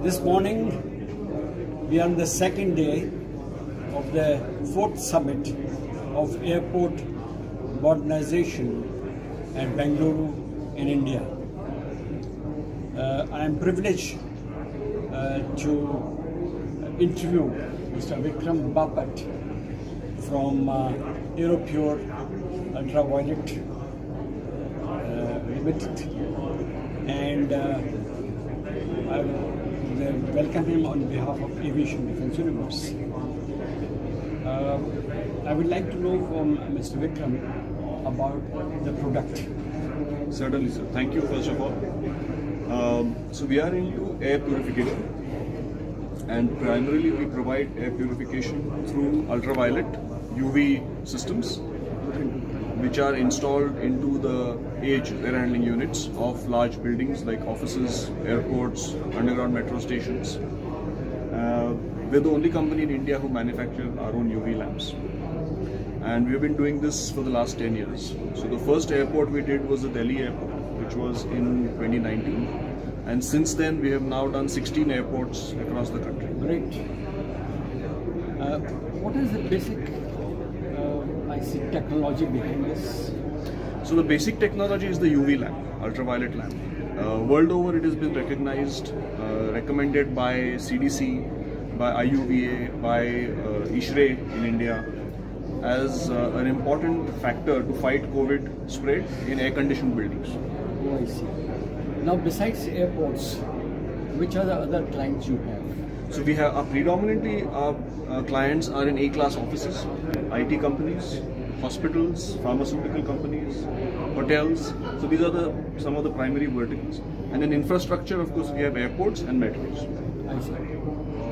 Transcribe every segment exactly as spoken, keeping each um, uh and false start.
This morning, we are on the second day of the fourth summit of airport modernization at Bengaluru in India. Uh, I am privileged uh, to interview Mister Vikram Bapat from uh, Aeropure Ultraviolet uh, Limited, and uh, I welcome him on behalf of Aviation Defense Universe. Uh, I would like to know from Mister Vikram about the product. Certainly, sir. Thank you, first of all. Um, so we are into air purification, and primarily we provide air purification through ultraviolet U V systems, which are installed into the aged air handling units of large buildings like offices, airports, underground metro stations. Uh, we're the only company in India who manufacture our own U V lamps. And we've been doing this for the last ten years. So the first airport we did was the Delhi airport, which was in twenty nineteen. And since then, we have now done sixteen airports across the country. Great. Uh, what is the basic basic technology behind this? So the basic technology is the U V lamp, ultraviolet lamp. Uh, world over it has been recognized, uh, recommended by C D C, by I U V A, by uh, ISHRE in India as uh, an important factor to fight COVID spread in air conditioned buildings. Oh, I see. Now besides airports, which are the other clients you have? So we have, our predominantly our, our clients are in A-class offices, I T companies, hospitals, pharmaceutical companies, hotels. So these are the some of the primary verticals. And in infrastructure, of course, we have airports and metros. I see.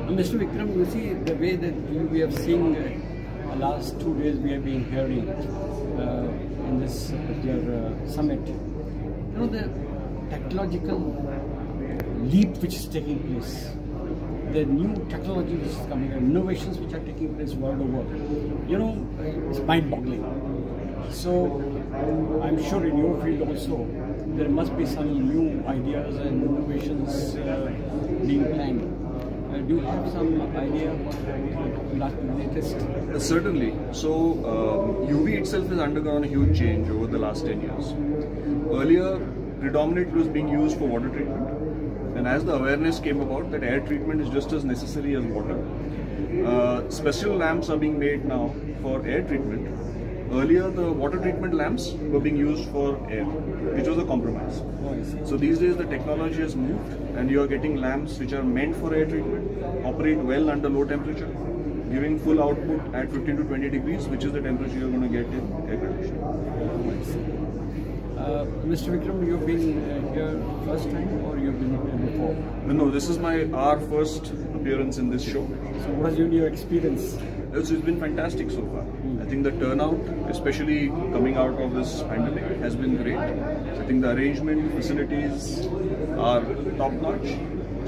And Mister Vikram, you see the way that we have seen uh, the last two days we have been hearing uh, in this particular uh, summit, you know, the technological leap which is taking place. The new technology which is coming, innovations which are taking place world over, you know, it's mind-boggling. So, I'm sure in your field also, there must be some new ideas and innovations uh, being planned. Uh, do you have some idea about the latest? Uh, certainly. So, uh, U V itself has undergone a huge change over the last ten years. Earlier, predominantly was being used for water treatment. And as the awareness came about that air treatment is just as necessary as water, uh, special lamps are being made now for air treatment. Earlier the water treatment lamps were being used for air, which was a compromise. So these days the technology has moved and you are getting lamps which are meant for air treatment, operate well under low temperature, giving full output at fifteen to twenty degrees, which is the temperature you are going to get in air conditioning. Uh, Mister Vikram, you've been uh, here first time or you've been here before? No, no, this is my our first appearance in this show. So what has been your experience? It's, it's been fantastic so far. Mm. I think the turnout, especially coming out of this pandemic, has been great. I think the arrangement, facilities are top notch.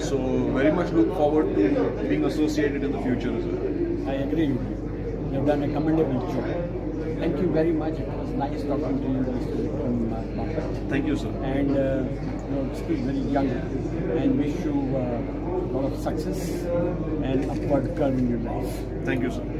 So very much look forward to being associated in the future as well. I agree with you. You've done a commendable job. Thank you very much. It was nice talking to you, Mister Vikram Bapat. Thank you, sir. And uh, you know, still very young. And wish you a uh, lot of success and upward curve in your life. Thank you, sir.